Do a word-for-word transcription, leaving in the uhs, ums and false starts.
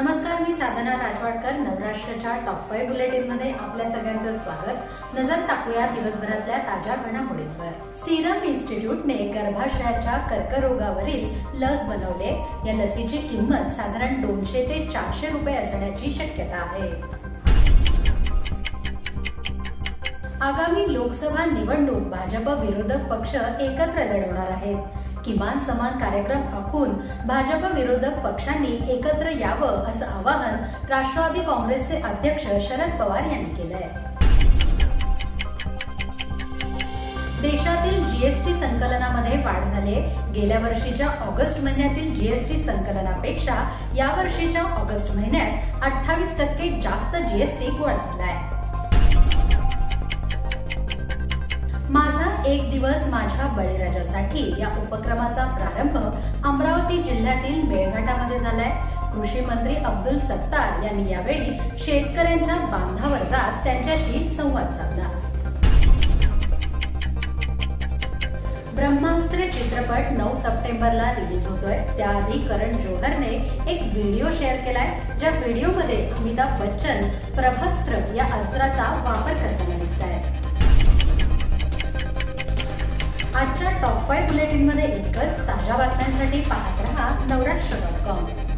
नमस्कार, मी साधना राजवाडकर। नवराष्ट्रच्या टॉप फाइव बुलेटिन मध्ये आपल्या सगळ्यांचं स्वागत। नजर टाकूया दिवसभरातल्या ताज्या घडामोडींवर। सीरम इन्स्टिट्यूटने गर्भाशयाच्या कर्करोगावरील लस बनवले। या लसीची किंमत साधारण दोनशे ते चारशे रुपये असण्याची शक्यता आहे। आगामी लोकसभा निवडणूक भाजप विरोधक पक्ष एकत्र लढवणार आहेत। किमान समान कार्यक्रम आखून भाजप विरोधक पक्षांनी एकत्र यावं असं आवाहन राष्ट्रवादी काँग्रेसचे अध्यक्ष शरद पवार यांनी केलंय। देशातील जीएसटी संकलनामध्ये वाढ झाली। गेल्या वर्षीच्या ऑगस्ट महिन्यातील जीएसटी संकलनापेक्षा या वर्षीच्या ऑगस्ट महिन्यात अठ्ठावीस टक्के जास्त जीएसटी गोळा झालाय। माझा एक दिवस माझ्या बळीराजासाठी या उपक्रमाचा प्रारंभ अमरावती जिल्ह्यातील मेळघाटामध्ये झालाय। कृषी मंत्री अब्दुल सत्तार यांनी यावेळी शेतकऱ्यांच्या बांधावर जात त्यांच्याशी संवाद साधला। ब्रह्मास्त्र चित्रपट नऊ सप्टेंबरला रिलीज होतोय। त्याआधी करण जोहरने एक व्हिडिओ शेअर केलाय, ज्या व्हिडिओमध्ये अमिताभ बच्चन ब्रह्मास्त्र या अस्त्राचा वापर करताना दिसत आहेत। आजच्या टॉप फाइव बुलेटिन मध्ये इतकंच। ताज्या बातम्यांसाठी पाहत रहा नवराष्ट्र डॉट कॉम।